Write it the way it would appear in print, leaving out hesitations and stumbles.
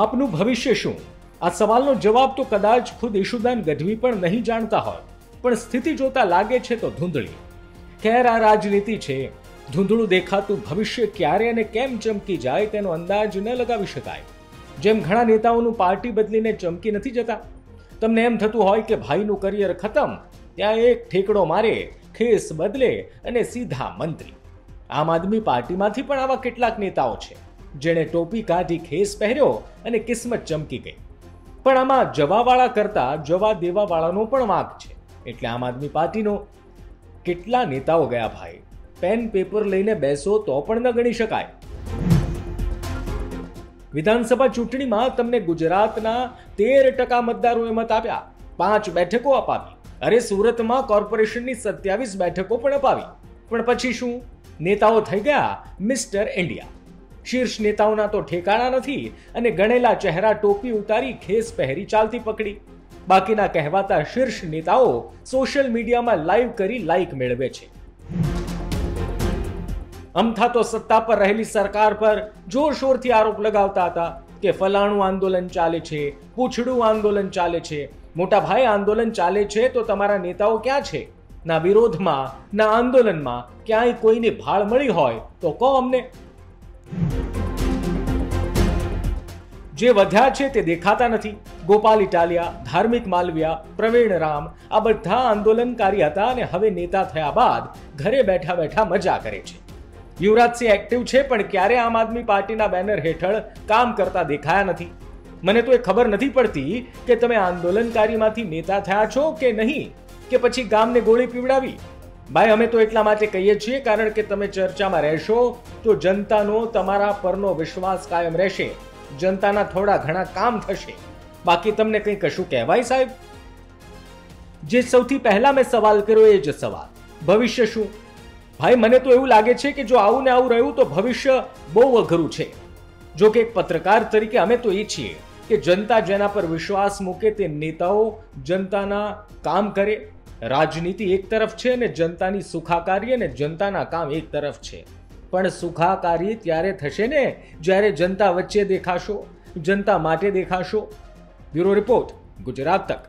આપનું ભવિષ્ય શું? આ સવાલનો જવાબ તો કદાચ ખુદ ઈશુદાન ગઢવી પણ નહીં જાણતા હોય, પણ સ્થિતિ જોતા લાગે છે તો ધૂંધળી. ખેર આ રાજનીતિ છે. ધૂંધળું દેખાતું ભવિષ્ય ક્યારે અને કેમ ચમકી જાય તેનો અંદાજ ન લગાવી શકાય. જેમ ઘણા નેતાઓનું પાર્ટી બદલીને ચમકી નથી જતા, તમને એમ થતું હોય કે ભાઈનું કરિયર ખતમ, ત્યાં એક ઠેકડો મારે, ખેસ બદલે અને સીધા મંત્રી. આમ આદમી પાર્ટીમાંથી પણ આવા કેટલાક નેતાઓ છે જેણે ટોપી કાઢી ખેસ પહેર્યો અને કિસ્મત ચમકી ગઈ. પણ આમાં જવાવાળા કરતા જવા દેવાવાળાનો પણ વાંક છે. એટલે આમ આદમી પાર્ટીનો કેટલા નેતાઓ ગયા ભાઈ, પેન પેપર લઈને બેસો તો પણ ન ગણી શકાય. વિધાનસભા ચૂંટણીમાં તમને ગુજરાતના 13% મતદારોએ મત આપ્યા, 5 બેઠકો અપાવી. અરે સુરતમાં કોર્પોરેશનની 27 બેઠકો પણ અપાવી. પણ પછી શું? નેતાઓ થઈ ગયા મિસ્ટર ઇન્ડિયા. શીર્ષ નેતાઓના તો ઠેકાણા નથી અને ગણેલા ચહેરા ટોપી ઉતારી ખેસ પહેરી ચાલતી પકડી. બાકીના કહેવાતા શીર્ષ નેતાઓ સોશિયલ મીડિયામાં લાઈવ કરી લાઈક મેળવે છે. અમથા તો સત્તા પર રહેલી સરકાર પર જોરશોરથી આરોપ લગાવતા હતા કે ફલાણું આંદોલન ચાલે છે, પૂછડું આંદોલન ચાલે છે. મોટા ભાઈ આંદોલન ચાલે છે તો તમારા નેતાઓ ક્યાં છે? ના વિરોધમાં ના આંદોલનમાં ક્યાંય કોઈને ભાળ મળી હોય તો કહો અમને. જે વધ્યા છે તે દેખાતા નથી. ગોપાલ ઇટાલિયા, ધાર્મિક માલવિયા, પ્રવીણ રામ આ બધા આંદોલનકારી હતા અને હવે નેતા થયા બાદ ઘરે બેઠા બેઠા મજા કરે છે. યુવરાજસિંહ એક્ટિવ છે પણ ક્યારે આમ આદમી પાર્ટીના બેનર હેઠળ કામ કરતા દેખાયા નથી. મને તો એ ખબર નથી પડતી કે તમે આંદોલનકારીમાંથી નેતા થયા છો કે નહીં, કે પછી ગામને ગોળી પીવડાવી. ભાઈ અમે તો એટલા માટે કહીએ છીએ કારણ કે તમે ચર્ચામાં રહેશો તો જનતાનો તમારા પરનો વિશ્વાસ કાયમ રહેશે, જનતાના થોડા ઘણા કામ થશે, બાકી તમને કંઈ કશું કહેવાય સાહેબ? જે સૌથી પહેલા મેં સવાલ કર્યો એ જ સવાલ, ભવિષ્ય શું? ભાઈ મને તો એવું લાગે છે કે જો આવું ને આવું રહ્યું તો ભવિષ્ય બહુ અઘરું છે. જો કે એક પત્રકાર તરીકે અમે તો ઈચ્છીએ કે જનતા જેના પર વિશ્વાસ મૂકે તે નેતાઓ જનતાના કામ કરે. રાજનીતિ એક તરફ છે અને જનતાની સુખાકારી અને જનતાના કામ એક તરફ છે. પણ સુખાકારી ત્યારે થશે ને જ્યારે જનતા વચ્ચે દેખાશો, જનતા માટે દેખાશો. બ્યુરો રિપોર્ટ, ગુજરાત તક.